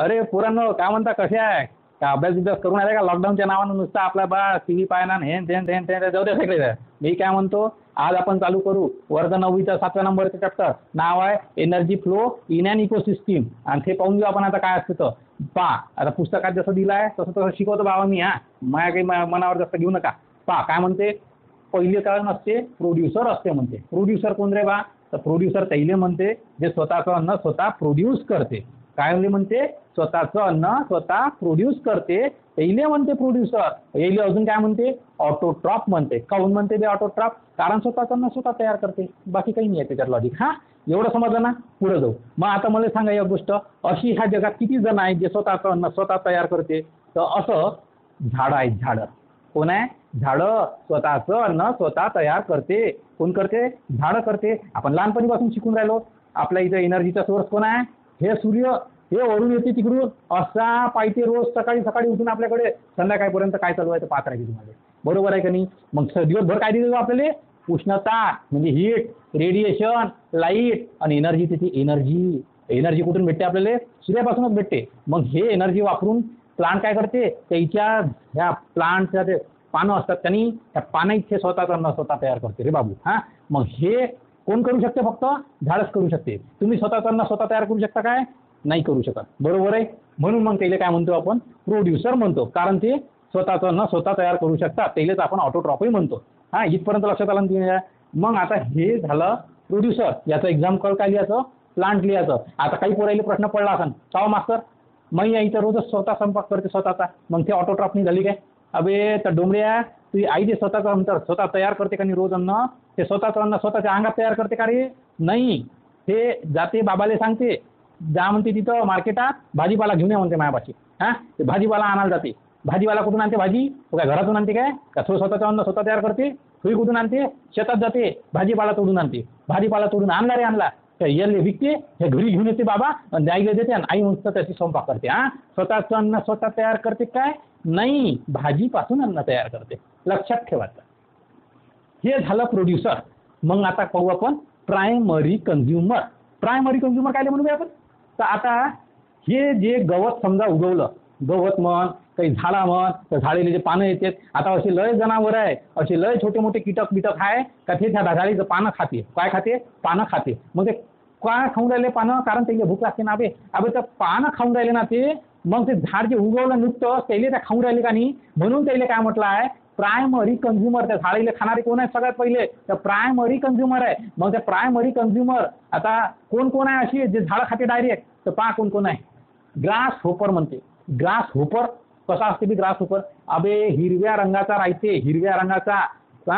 अरे पोरांनो काय म्हणता कशा आहे का अभ्यास बिभ्यास करून आले का लॉकडाऊनच्या नावानं नुसतं आपला बस टी व्ही पाहणं आणि हेन तेन तेन तेन जाऊ दे सगळे. मी काय म्हणतो आज आपण चालू करू वर्ग 9वीचा 7व्या नंबरचा चॅप्टर नाव आहे energy flow in an ecosystem आणि ते पाहून घेऊ आपण आता काय असतं तर पहा. आता पुस्तकात जसं दिलं आहे तसं तसं शिकवतो बाबा मी हा माझ्या काही मनावर जास्त घेऊ नका. पहा काय म्हणते पहिले कारण असते प्रोड्युसर असते म्हणते. प्रोड्युसर कोण रे बा तर प्रोड्युसर त्याला म्हणते जे स्वतःचं अन्न स्वतः प्रोड्यूस करते. काय म्हणते स्वतःचं अन्न स्वतः प्रोड्यूस करते त्याला म्हणते प्रोड्युसर. याला अजून काय म्हणते ऑटोट्रॉप म्हणते. काहून म्हणते ते ऑटोट्रॉप कारण स्वतःचं अन्न स्वतः तयार करते. बाकी काही नाही आहे त्याच्यात लॉजिक. हा एवढं समजलं ना पुढे जाऊ. मग आता मला सांगा एक गोष्ट अशी ह्या जगात किती जण आहेत जे स्वतःचं अन्न स्वतः तयार करते तर असं झाडं आहेत. झाडं कोण आहे झाडं स्वतःचं अन्न स्वतः तयार करते. कोण करते झाडं करते. आपण लहानपणीपासून शिकून राहिलो आपल्या इथं एनर्जीचा सोर्स कोण आहे हे सूर्य हे ओढून येते तिकडून असा पाहिजे रोज सकाळी सकाळी उठून आपल्याकडे संध्याकाळपर्यंत काय चालू आहे तर पाहत राहायची तुम्हाला बरोबर आहे का नाही. मग दिवसभर काय दिलं आपल्याला उष्णता म्हणजे हीट रेडिएशन लाईट आणि एनर्जी त्याची एनर्जी एनर्जी कुठून भेटते आपल्याला सूर्यापासूनच भेटते. मग हे एनर्जी वापरून प्लांट काय करते त्याच्या ह्या प्लांटच्या ते पानं असतात त्यांनी त्या पानाइतके स्वतःचं अन्न स्वतः तयार करते रे बाबू. हां मग हे कोण करू शकते फक्त झाडच करू शकते. तुम्ही स्वतःचं अन्न स्वतः तयार करू शकता काय नाही करू शकत बरोबर आहे. म्हणून मग त्याला काय म्हणतो आपण प्रोड्युसर म्हणतो कारण ते स्वतःचं अन्न स्वतः तयार करू शकतात त्यालाच आपण ऑटोट्रॉपही म्हणतो. हां इथपर्यंत लक्षात आलं ना. मग आता हे झालं प्रोड्युसर याचं एक्झाम कळ काय लिहायचं प्लांट लिहायचं. आता काही पोरायला प्रश्न पडला असेल का मास्तर मग आई तर रोजच स्वतः संपर्क करते स्वतःचा मग ते ऑटोट्रॉपनी झाली काय. अबे तर डोंबऱ्या तुझी आई जे स्वतःचं अंतर स्वतः तयार करते का नाही रोज अन्न ते स्वतःचं अन्न स्वतःच्या अंगात तयार करते का रे नाही. हे जाते बाबाला सांगते जा म्हणते तिथं मार्केटात भाजीपाला घेऊन या म्हणते मायापाशी. हां ते भाजीपाला आणायला जाते. भाजीपाला कुठून आणते भाजी तो काय घरातून आणते काय का तो स्वतःचं अन्न स्वतः तयार करते. तुही कुठून आणते शेतात जाते भाजीपाला तोडून आणते. भाजीपाला तोडून आणला रे आणला तर याला विकते हे घरी घेऊन येते बाबा आणि आईला देते आणि आई म्हणून त्याची स्वयंपाक करते. हां स्वतःचं अन्न स्वतः तयार करते काय नाही भाजीपासून अन्न तयार करते लक्षात ठेवायचं. हे झालं प्रोड्युसर. मग आता पाहू आपण प्रायमरी कन्झ्युमर. प्रायमरी कन्झ्युमर काय म्हणूया आपण तर आता हे जे गवत समजा उगवलं गवत म्हण काही झाडा म्हण तर झाडेले जे पानं येतात आता असे लय जनावर आहे असे लय छोटे मोठे कीटक बिटक आहे का ते त्या झाडीचं पानं खाते. काय खाते पानं खाते. मग ते का खाऊन राहिले पानं कारण त्याला भूक लागते ना. अबे अबे तर पानं खाऊन राहिले ना ते मग ते झाड जे उगवलं नुकतं त्याला त्या खाऊन राहिले का नाही म्हणून त्याला काय म्हटलं आहे प्रायमरी कन्झ्युमर. त्या झाडीला खाणारे कोण आहे सगळ्यात पहिले तर प्रायमरी कन्झ्युमर आहे. मग त्या प्रायमरी कन्झ्युमर आता कोण कोण आहे अशी जे झाडं खाते डायरेक्ट तर पहा कोण कोण आहे ग्रास होपर म्हणते. ग्रास होपर कसा असते बी ग्रास होपर अबे हिरव्या रंगाचा राहते हिरव्या रंगाचा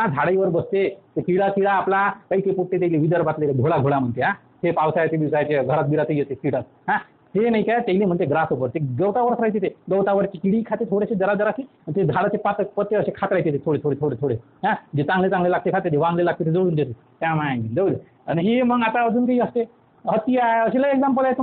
झाडीवर बसते ते किडा किडा आपला काही ते पोट्टे त्याला विदर्भातले घोडा घोडा म्हणते. हां ते पावसाळ्याचे दिवसाचे घरात बिरात येते किडा. हां ते नाही काय त्याला म्हणते ग्रास होपर. ते गवतावरच राहते ते गवतावरची किडी खाते थोडेसे जरा जराशी ते झाडाचे पात पत्ते असे खात राहते ते थोडे थोडे थोडे थोडे. हां जे चांगले चांगले लागते खाते ते वांगले लागते ते जोडून देते त्यामुळे जाऊ दे. आणि हे मग आता अजून काही असते हत्ती आहे असेला एक्झाम्पल आहे.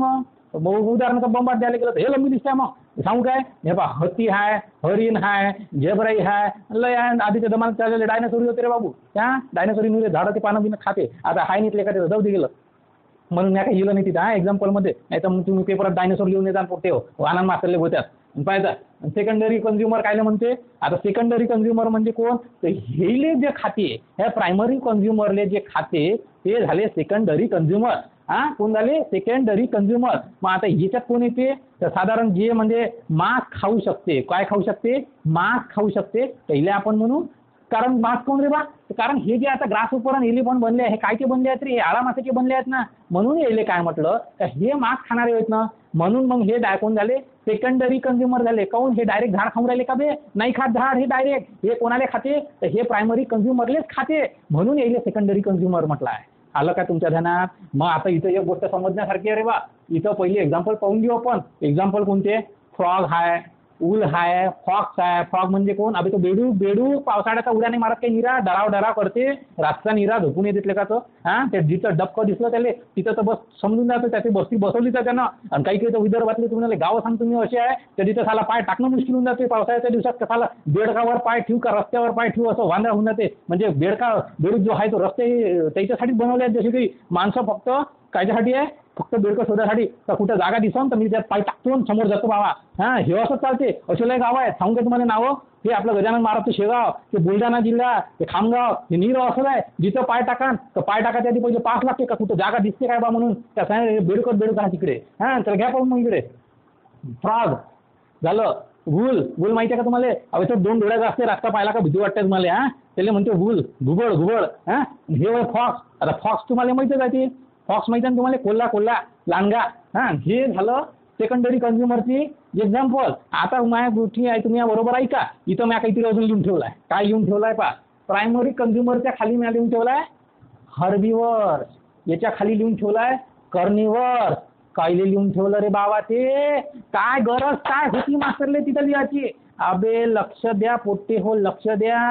मग उदाहरणार्थ बंबाट द्यायला गेलं तर हे लंबी दिसते. मग सांगू काय हे पहा हत्ती आहे हरिण आहे झेब्राई आहे लय आहे आधीच्या जमान्यात चाललेले डायनासोरी होते रे बाबू. त्या डायनासोरी झाडाचे पानं बिनं खाते आता हाय नाही का ते जाऊ दे गेलं म्हणून मी काय गेलं नाही तिथं. हां एक्झाम्पलमध्ये नाही तर मग तुम्ही पेपरात डायनासोर लिहून येतात पोटे हो आनंद मास्तरले होत्यात पाहिजे. सेकंडरी कन्झ्युमर काय म्हणते आता सेकंडरी कन्झ्युमर म्हणजे कोण तर हेले जे खाते ह्या प्रायमरी कन्झ्युमरले जे खाते ते झाले सेकंडरी कन्झ्युमर. हां कोण झाले सेकंडरी कन्झ्युमर. मग आता ह्याच्यात कोण येते तर साधारण जे म्हणजे मांस खाऊ शकते. काय खाऊ शकते मांस खाऊ शकते त्याला आपण म्हणू कारण मांस कोण रे बा कारण हे जे आता ग्रास होपर आणि हेले पण बनले आहे हे काय ते बनले आहेत रे हे आळा मासाचे बनले आहेत ना म्हणून हेले काय म्हटलं तर हे मांस खाणारे आहेत ना म्हणून मग हे कोण झाले सेकंडरी कन्झ्युमर झाले. काऊन हे डायरेक्ट झाड खाऊन राहिले का बे नाही खात झाड हे डायरेक्ट हे कोणाला खाते तर हे प्रायमरी कन्झ्युमरलेच खाते म्हणून हेले सेकंडरी कन्झ्युमर म्हटलं आहे. आलं का तुमच्या ध्यानात. मग आता इथं एक गोष्ट समजण्यासारखी आहे रे बा. इथं पहिली एक्झाम्पल पाहून घेऊ आपण. एक्झाम्पल कोणते फ्रॉग हाय उल हाय फॉक्स आहे. फ्रॉग म्हणजे कोण अबे तो बेडू बेडू पावसाळ्याचा उड्या नाही मारत काही निरा डराव डराव करते रातचा निरा झोपून येत तिथले का तो. हां ते जिथं डबकं दिसलं त्याला तिथं तर बस समजून जातं त्याची बस्ती बसवली तर त्यानं आणि काही काही तर विदर्भातली तुम्हाला गावं सांगतो मी असे आहे तर तिथं साला पाय टाकणं मुश्किल होऊन जाते पावसाळ्याच्या दिवसात कसाला बेडकावर पाय ठेवू का रस्त्यावर पाय ठेवू असं वांदा होऊन जाते म्हणजे बेडू जो आहे तो रस्ते त्याच्यासाठीच बनवले आहेत जसे की माणसं फक्त कायद्यासाठी आहे, फक्त बेडकं शोधासाठी. तर कुठं जागा दिसून तर मी त्यात पाय टाकून समोर जातो बाबा. हां, हे असं चालते. अशोलय गाव आहेत, सांगू का तुम्हाला नावं? हे आपलं गजानन महाराजचं शेगाव, ते बुलढाणा जिल्हा, ते खामगाव, हे नीर असं आहे. जिथं पाय टाकान तर पाय टाकायच्या आधी पहिले पास लागते का कुठं जागा दिसते काय बा म्हणून. त्या सांगितलं बेडकं बेडकं तिकडे. हां, तर घ्या पण मग इकडे फ्रॉग झालं. गुल गुल माहिती आहे का तुम्हाला? अवश्य दोन डोळ्याचं असते, रास्ता पाहिला का भीती वाटते तुम्हाला. हां, त्याला म्हणते गुल, घुबड घुबड. हां, हे होय फॉक्स. आता फॉक्स तुम्हाला माहितीच आहे, ती फॉक्स माहिती आहे ना तुम्हाला? कोल्हा कोल्हा लांडगा. हां, हे झालं सेकंडरी कन्झ्युमरची एक्झाम्पल. आता माझ्या गोष्टी आहे, तुम्ही बरोबर ऐका. इथं मी काहीतरी अजून लिहून ठेवला आहे. काय लिहून ठेवला आहे पहा? प्रायमरी कन्झ्युमरच्या खाली मी लिहून ठेवला आहे हर्बिवर्स, याच्या खाली लिहून ठेवला आहे कर्निवर्स. कायले लिहून ठेवलं रे बाबा? ते काय गरज काय होती मास्तरले तिथं लिहायची? अबे लक्ष द्या पोट्टे हो, लक्ष द्या.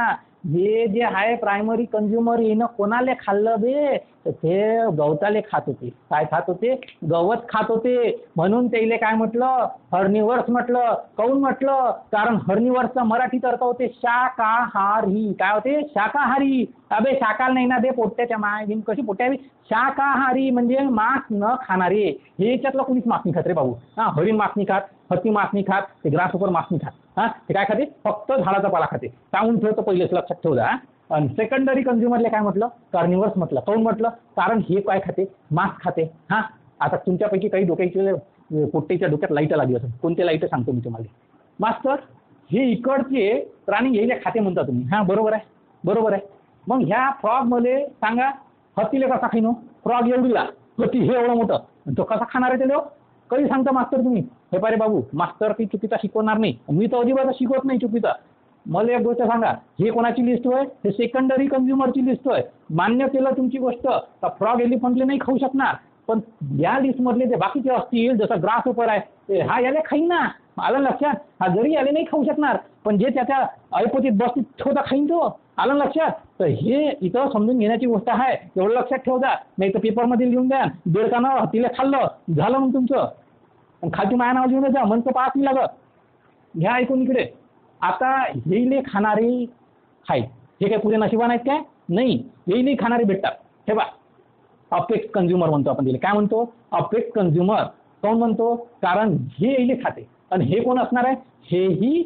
हे जे आहे प्रायमरी कन्झ्युमर, येणं कोणाले खाल्लं बे? तर ते गवताले खात होते. काय खात होते? गवत खात होते. म्हणून त्याला काय म्हटलं? हर्निवर्स म्हटलं. काऊन म्हटलं? कारण हर्निवर्सचा मराठीत अर्थ होते शाकाहारी. काय होते? शाकाहारी. अबे शाकाल नाही ना दे पोट्ट्याच्या माय घेऊन कशी पोट्ट्या? शाकाहारी म्हणजे मांस न खाणारे. हे याच्यातलं कुणीच मांस नाही खात रे भाऊ. हां, हरिण मांस नाही खात, हत्ती मांस नाही खात, ते ग्रासहॉपर मांस नाही खात. हां, ते काय खाते? फक्त झाडाचा पाला खाते. सांगून ठेवतो पहिलेच, लक्षात ठेवलं. हां, आणि सेकंडरी कन्झ्युमरला काय म्हटलं? कार्निवर्स म्हटलं. काऊन म्हटलं? कारण हे काय खाते? मांस खाते. हां, आता तुमच्यापैकी काही डोक्याच्या पोट्टेच्या डोक्यात लाईटं लागली असेल. कोणते लाईटं सांगतो मी तुम्हाला मास्तर. हे इकडचे प्राणी यायला खाते म्हणता तुम्ही. हां, बरोबर आहे, बरोबर आहे. मग ह्या फ्रॉगमध्ये सांगा, हत्तीला कसा खाईन? फ्रॉग एवढीला हत्ती हे एवढं मोठं, तो कसा खाणार आहे? ते लोक कधी सांगता मास्तर तुम्ही. हे पारे बाबू, मास्तर ती चुकीचा शिकवणार नाही, मी तर अजिबात शिकवत नाही चुकीचा. मला एक गोष्ट सांगा, हे कोणाची लिस्ट होय? हे सेकंडरी कन्झ्युमरची लिस्ट होय. मान्य केलं तुमची गोष्ट तर फ्रॉग एलिफंटले नाही खाऊ शकणार, पण या लिस्टमधले जे बाकीचे असतील, जसं ग्रासहॉपर आहे हा याला खाईन ना, आलं लक्षात? हा जरी याला नाही खाऊ शकणार, पण जे त्याच्या ऐपतीत बसतीत ठेवता खाईन तो, आलं लक्षात? तर हे इथं समजून घेण्याची गोष्ट आहे, एवढं लक्षात ठेवता. नाही तर पेपरमध्ये लिहून द्या, बेडकानं हत्तीला खाल्लं, झालं मग तुमचं. खालची माया नाव लिहून द्या, म्हणतो पाहत नाही लागत. घ्या ऐकून इकडे. आता येईले खाणारे आहेत, हे काय पुरे नशिबान आहेत काय? नाही, येईले खाणारे भेटतात. हे बा, अपेक्स कन्झ्युमर म्हणतो आपण तिला. काय म्हणतो? Apex consumer. कोण म्हणतो? कारण हे येईले खाते. आणि हे कोण असणार आहे? हेही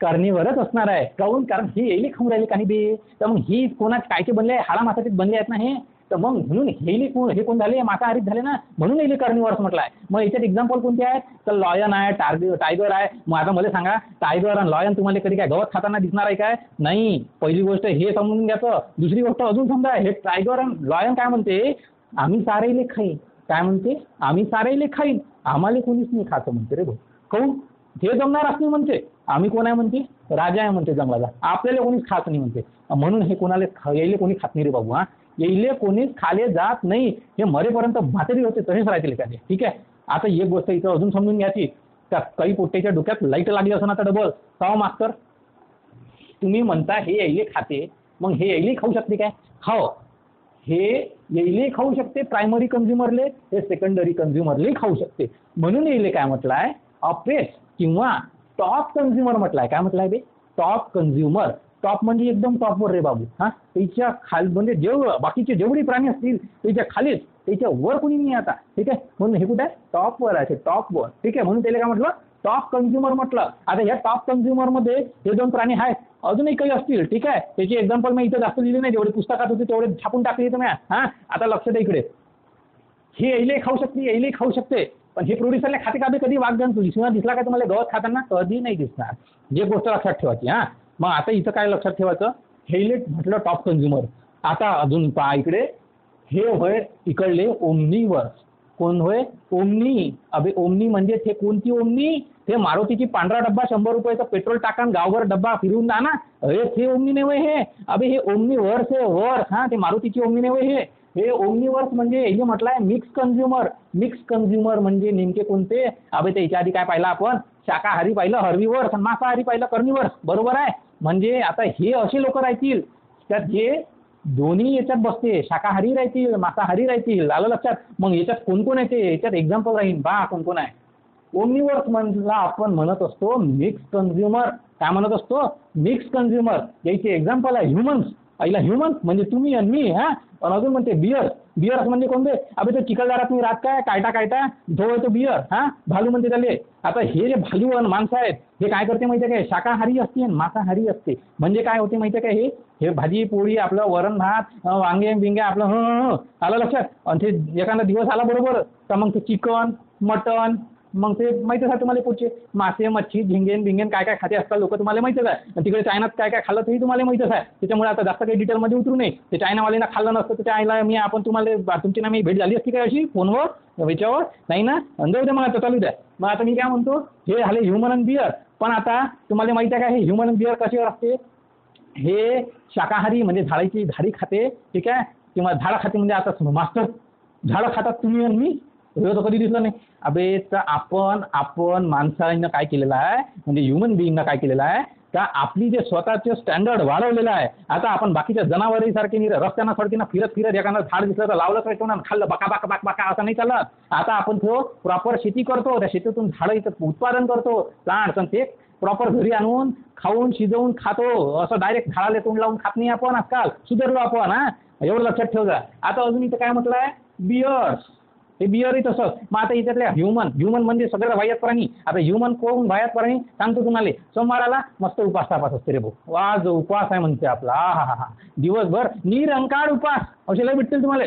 कर्निवरच असणार आहे. काऊन? कारण हे येईले खाऊन राहिले काही बे. तर मग ही कोणाच कायचे बनले आहे? हाडा मासाचेच बनले आहेत ना हे. तर मग म्हणून हेली कोण, हे कोण झाले? मांसाहारीच झाले ना, म्हणून हेली कर्निवर्स म्हटलं आहे. मग याच्यात एक्झाम्पल कोणते आहेत? तर लॉयन आहे, टायगर आहे. मग आता मला सांगा, टायगर आणि लॉयन तुम्हाला कधी काय गवत खाताना दिसणार आहे काय? नाही. पहिली गोष्ट हे समजून घ्यायचं. दुसरी गोष्ट अजून समजा, हे टायगर आणि लॉयन काय म्हणते? आम्ही सारेले खाईन. काय म्हणते? आम्ही सारेले खाईन, आम्हाला कोणीच नाही खातं म्हणते रे भाऊ. काऊन? हे जमणार असं म्हणते, आम्ही कोण आहे म्हणते? राजा आहे म्हणते जंगलाचा, आपल्याला कोणीच खात नाही म्हणते. म्हणून हे कोणाला यायले कोणी खात नाही रे बाबू. हां, येईले कोणीच खाले जात नाही, हे मरेपर्यंत म्हातारी होते तसेच राहतील एखादे. ठीक आहे, आता एक गोष्ट इथं अजून समजून घ्यायची. त्या काही पोट्ट्याच्या डोक्यात लाईट लागली असं ना, तर डबल का मास्तर तुम्ही म्हणता हे येईले खाते, मग हे येईले खाऊ शकते काय? हो, हे येईले खाऊ शकते प्रायमरी कन्झ्युमरले, हे सेकंडरी कन्झ्युमरले खाऊ शकते. म्हणून येईले काय म्हटलं आहे? अपेक्स किंवा टॉप कन्झ्युमर म्हटलं आहे. काय म्हटलं आहे बे? Top consumer. टॉप म्हणजे एकदम टॉपवर रे बाबू. हां, त्याच्या खाली म्हणजे जेवढं बाकीचे जेवढे प्राणी असतील त्याच्या खालीच, त्याच्या वर कोणी नाही आता. ठीक आहे, म्हणून हे कुठे आहे? टॉपवर आहे, टॉपवर. ठीक आहे, म्हणून त्याला काय म्हटलं? टॉप कन्झ्युमर म्हटलं. आता या टॉप कन्झ्युमरमध्ये हे दोन प्राणी आहेत, अजूनही काही असतील. ठीक आहे, त्याची एक्झाम्पल मी इथं जास्त लिहिली नाही, जेवढे पुस्तकात होते तेवढे छापून टाकले तुम्ही. हां, आता लक्ष द्या इकडे. हे येईले खाऊ शकते, येईले खाऊ शकते, पण हे प्रोड्युसरला खाते का बी? कधी वाघजंतू दिसला का तुम्हाला गवत खाताना? कधी नाही दिसणार. जे गोष्ट लक्षात ठेवायची. हां, मग आता इथं काय लक्षात ठेवायचं? हेले म्हटलं टॉप कन्झ्युमर. आता अजून पहा इकडे, हे होय इकडले ओमनीवर्स. कोण होय? ओमनी. अबे ओमनी म्हणजे हे कोणती ओमनी? हे मारुतीची पांढरा डब्बा, 100 रुपयाचा पेट्रोल टाकान गावभर डब्बा फिरून जा ना, अरे हे ओमनी नाही होय हे. अबे हे ओमनीवर्स आहे वर्स. हां, ते मारुतीची ओमनी नाही होय हे. हे ओमनीवर्स म्हणजे हे म्हटलं आहे मिक्स कन्झ्युमर. मिक्स कन्झ्युमर म्हणजे नेमके कोणते? अबे त्याच्या आधी काय पाहिलं आपण? शाकाहारी पाहिलं हर्बिवर्स, आणि मांसाहारी पाहिलं कर्निवर्स. बरोबर आहे, म्हणजे आता हे असे लोक राहतील त्यात जे दोन्ही याच्यात बसते, शाकाहारी राहतील, मांसाहारी राहतील. आलं लक्षात? मग याच्यात कोणकोण येते? याच्यात एक्झाम्पल राहील बा कोणकोण आहे. ओमनीवर्स म्हणला आपण म्हणत असतो मिक्स कन्झ्युमर. काय म्हणत असतो? Mix consumer. याची एक्झाम्पल आहे ह्युमन्स. आईला ह्युमन म्हणजे तुम्ही आणि मी हा. आणि अजून म्हणते बियर, बियर म्हणजे कोणते अभे तो चिखलदारात मी राहत काय कायटा कायटा ढोळ तो बियर हा भालू म्हणते त्याले. आता हे जे भालू आणि माणसं आहेत हे काय करते माहिती काय शाकाहारी असते आणि मांसाहारी असते. म्हणजे काय होते माहिती काय हे भाजी पोळी आपलं वरण भात वांगे बिंगे आपलं हं आलं लक्षात. आणि ते एखादा दिवस आला बरोबर तर मग ते चिकन मटन मग ते माहितीच आहे तुम्हाला पुढचे मासे मच्छी झिंगेन बिंगेन काय काय खाते असतात लोक तुम्हाला माहितीच आहे. तिकडे चायनात काय काय खाल्लं तेही तुम्हाला माहितीच आहे. त्याच्यामुळे आता जास्त काही डिटेलमध्ये उतरू नये. ते चायनावाल्यांना खाल्लं नसतं तर चायला मी आपण तुम्हाला तुमची ना मी भेट झाली असती काय अशी फोनवर ह्याच्यावर नाही ना. जाऊ द्या मग आता चालू द्या. मग आता मी काय म्हणतो हे झाले ह्युमन अँड बिअर. पण आता तुम्हाला माहिती आहे का हे ह्युमन अँड बिअर कशावर असते हे शाकाहारी म्हणजे झाडाची झाडी खाते ठीक आहे किंवा झाडं खाते म्हणजे आता मास्टर झाडं खातात तुम्ही आणि मी तर कधी दिसलं नाही. अबे तर आपण माणसानं काय केलेलं आहे म्हणजे ह्युमन बिईंगनं काय केलेलं आहे का आपली जे स्वतःचे स्टँडर्ड वाढवलेलं आहे. आता आपण बाकीच्या जनावरांसारखे नाही रस्त्यानं फडकीनं फिरत फिरत एखादा झाड दिसलं तर लावलं तर ठेवणार खाल्लं बाका बाका बाक बाका असं नाही चालत. आता आपण तो प्रॉपर शेती करतो त्या शेतीतून झाडं इथं उत्पादन करतो प्लांट्स आणि ते प्रॉपर घरी आणून खाऊन शिजवून खातो. असं डायरेक्ट झाडाला तोंड लावून खात नाही आपण आजकाल सुधारलो आपण हा एवढं लक्षात ठेव जा. आता अजून इथं काय म्हटलं आहे बियर्स हे बियरही तसंच. मग आता इथल्या ह्युमन म्हणजे सगळ्यात वाह्यात प्राणी. आता ह्युमन कोण वाह्यात प्राणी सांगतो तुम्हाला सोमवाराला मस्त उपास तापास असते रे भाऊ वा जो उपवास आहे म्हणते आपला हा हा हा दिवसभर निरंकाळ उपास औषधं भेटतील तुम्हाला.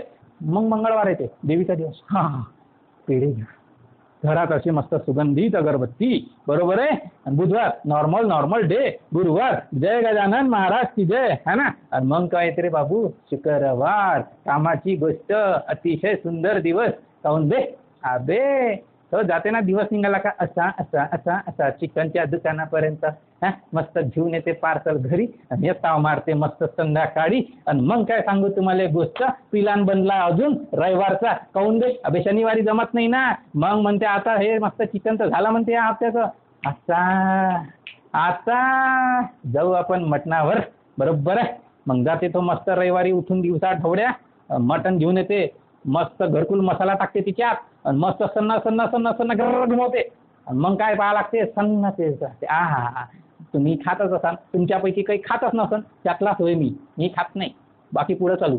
मग मंगळवार येते देवीचा दिवस हा हा पेढे घ्या घरात असे मस्त सुगंधित अगरबत्ती बरोबर आहे. आणि बुधवार नॉर्मल नॉर्मल डे गुरुवार जय गजानन महाराज की जय है ना. आणि मग काय येते रे बाबू शुक्रवार कामाची गोष्ट अतिशय सुंदर दिवस काऊन बे अबे तो जाते ना दिवस निघाला का असा असा असा असा चिकनच्या दुकानापर्यंत हा मस्त घेऊन येते पार्सल घरी आणि ताव मारते मस्त संध्याकाळी. आणि मग काय सांगू तुम्हाला गोष्ट पिलान बनला अजून रविवारचा काऊन बे अबे शनिवारी जमत नाही ना. मग म्हणते आता हे मस्त चिकन तर झाला म्हणते या हप्त्याचं आता आता जाऊ आपण मटणावर बरोबर आहे. मग जाते तो मस्त रविवारी उठून दिवसा ढवळ्या मटण घेऊन येते मस्त घरकुल मसाला टाकते तिच्यात आणि मस्त सन्ना सन्ना सन्ना सन्ना घर घुमवते. आणि मग काय पाहा लागते सन्ना ते आ हा हा तुम्ही खातच असाल तुमच्यापैकी काही खातच नसन त्यातलाच होय मी खात नाही बाकी पुढं चालू.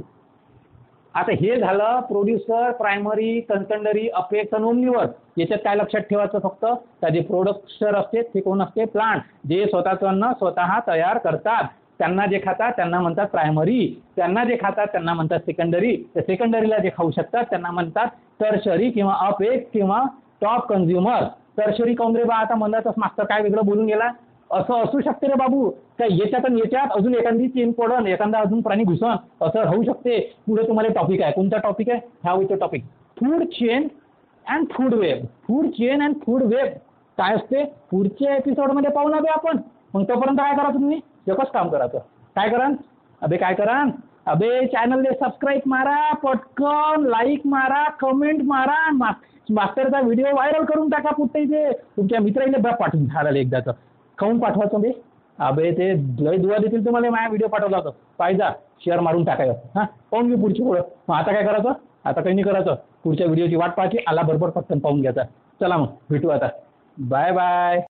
आता हे झालं प्रोड्युसर प्रायमरी कन्सल्टंटरी अपेक्स आणि ओमनिवर. याच्यात काय लक्षात ठेवायचं फक्त का जे प्रोडक्टर असते ते कोण असते प्लांट जे स्वतःचं अन्न स्वतः तयार करतात त्यांना जे खातात त्यांना म्हणतात प्रायमरी त्यांना जे खातात त्यांना म्हणतात सेकंडरी तर सेकंडरीला जे खाऊ शकतात त्यांना म्हणतात टर्शरी किंवा अपेक्स किंवा टॉप कन्झ्युमर. टर्शरी काऊन रे बा आता म्हणताच मास्तर काय वेगळं बोलून गेला असं असू शकते रे बाबू काय याच्यात आणि याच्यात अजून एखादी चीन पडण एखादा अजून प्राणी घुसण असं होऊ शकते. पुढे तुम्हाला टॉपिक आहे कोणता टॉपिक आहे हा होतो topic food chain and food web. Food chain and food web काय असते पुढच्या एपिसोडमध्ये पाहू ना बे आपण. मग तोपर्यंत काय करा तुम्ही एकच काम करायचं काय करान अबे काय करान अबे चॅनलला सबस्क्राईब मारा पटकन लाईक मारा कमेंट मारा मास्तरचा व्हिडिओ व्हायरल करून टाका पुढे इथे तुमच्या मित्रांना पाठवून झाडाला एकदाचं खाऊन पाठवायचं बे अबे ते लय दुवा देतील तुम्हाला माझा व्हिडिओ पाठवला होता पाहिजा शेअर मारून टाकायचं हां पाहून घे पुढची पुढं. मग आता काय करायचं आता काही नाही करायचं पुढच्या व्हिडिओची वाट पाहायची आला बरोबर पटकन पाहून घ्यायचा. चला मग भेटू आता बाय बाय.